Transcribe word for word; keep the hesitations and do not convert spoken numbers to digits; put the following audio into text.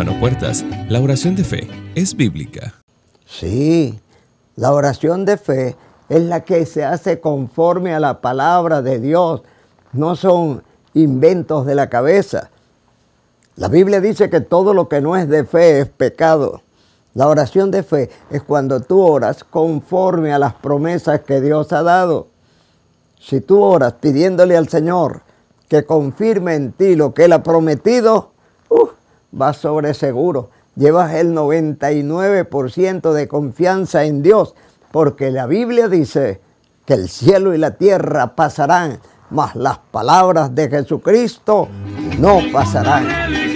Hermano Puertas, la oración de fe es bíblica. Sí, la oración de fe es la que se hace conforme a la palabra de Dios. No son inventos de la cabeza. La Biblia dice que todo lo que no es de fe es pecado. La oración de fe es cuando tú oras conforme a las promesas que Dios ha dado. Si tú oras pidiéndole al Señor que confirme en ti lo que Él ha prometido, uh, vas sobre seguro. Llevas el noventa y nueve por ciento de confianza en Dios, porque la Biblia dice que el cielo y la tierra pasarán, mas las palabras de Jesucristo no pasarán.